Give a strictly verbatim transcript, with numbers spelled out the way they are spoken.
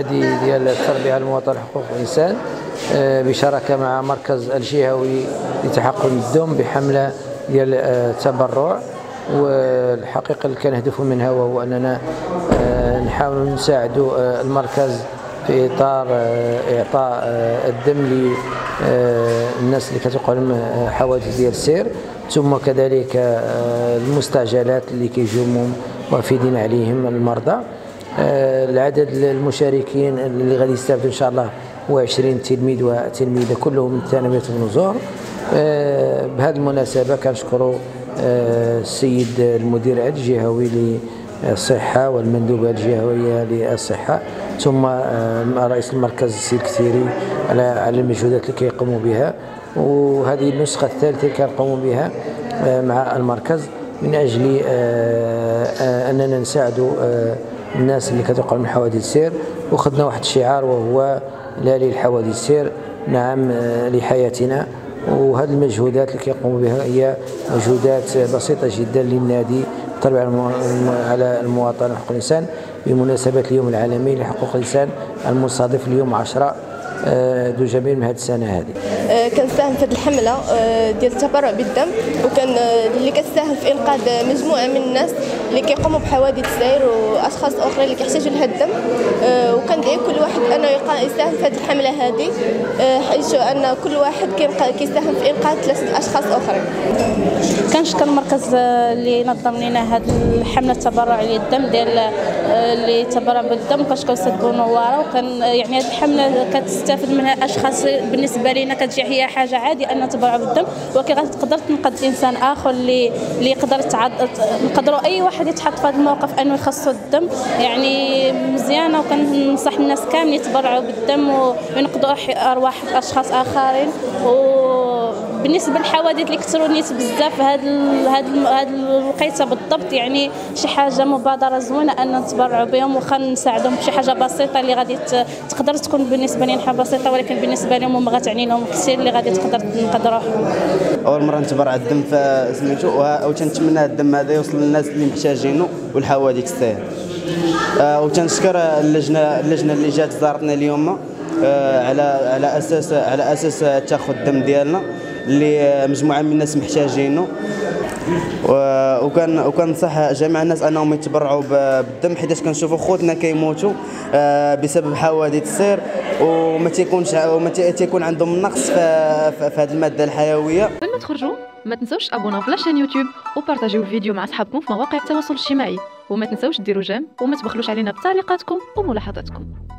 النادي ديال التربيه المواطنه حقوق الانسان بشراكه مع مركز الجهوي لتحقن الدم بحمله ديال التبرع. والحقيقه اللي كنهدفوا منها وهو اننا نحاولوا نساعدوا المركز في اطار اعطاء الدم للناس اللي كتوقع لهم حوادث ديال السير، ثم كذلك المستعجلات اللي كيجيوهم وافدين عليهم المرضى. العدد المشاركين اللي غادي يستافدوا ان شاء الله هو عشرين تلميذ وتلميذه كلهم من ثانويه النزور. بهذه المناسبه كنشكروا السيد المدير الجهوي للصحه والمندوبه الجهويه للصحه، ثم رئيس المركز السي كثيري على المجهودات اللي كيقوموا بها. وهذه النسخه الثالثه كنقوموا بها مع المركز من اجل اننا نساعدوا الناس اللي كتوقع من حوادث السير، وخدنا واحد الشعار وهو لا للحوادث السير نعم لحياتنا. وهذه المجهودات اللي كيقوموا بها هي مجهودات بسيطه جدا للنادي التربيه على المواطنه وحقوق الانسان بمناسبه اليوم العالمي لحقوق الانسان المصادف اليوم عشرة ذو جميل من هذه السنه هذه. كنساهم في هذه الحمله ديال التبرع بالدم، وكان اللي كتساهم في انقاذ مجموعه من الناس اللي كيقوموا بحوادث السير واشخاص اخرين اللي كيحتاجوا لهذا الدم. وكندعي كل واحد انه يساهم في هذه الحمله هذه، حيث ان كل واحد كيساهم في انقاذ ثلاثه اشخاص اخرين. كنشكر المركز اللي نظم لنا هذه الحمله التبرع للدم ديال اللي تبرع بالدم، وكنشكر السيد بونواره. وكان يعني هذه الحمله كتست تستافد منها اشخاص بالنسبه لينا كتجي هي حاجه عادي ان تبرع بالدم، ولكن غتقدر تنقذ انسان اخر اللي اللي يقدر تعض نقدروا اي واحد يتحط في هذا الموقف انه يخصو الدم، يعني مزيانه. وكننصح الناس كامل يتبرعوا بالدم وينقذوا ارواح اشخاص اخرين. وبالنسبه للحوادث الالكترونيات بزاف هذا هذا هذه الوقيته بالضبط، يعني شي حاجه مبادره زوينه ان نتبرعوا بهم وخنساعدهم بشي حاجه بسيطه اللي غادي تقدر تكون بالنسبه لنا بسيطه، ولكن بالنسبه لهم ما غتعني لهم كثير اللي غادي تقدر تنقذ. اول مره نتبرع الدم فسميتو، وتنتمنى الدم هذا يوصل للناس اللي محتاجينه والحوادث السير. آه وتنشكر اللجنه اللجنه اللي جات زارتنا اليوم آه على على اساس على اساس تاخذ الدم ديالنا اللي مجموعه من الناس محتاجينه. وكان وكنصح جميع الناس انهم يتبرعوا بالدم، حيت كنشوفوا خوتنا كيموتوا بسبب حوادث السير وما تيكونش وما تيكون عندهم نقص في هذه الماده الحيويه. قبل ما تخرجوا ما تنساوش ابوناو في لاشين يوتيوب وبارطاجيو الفيديو مع اصحابكم في مواقع التواصل الاجتماعي، وما تنساوش ديروا جيم وما تبخلوش علينا بتعليقاتكم وملاحظاتكم.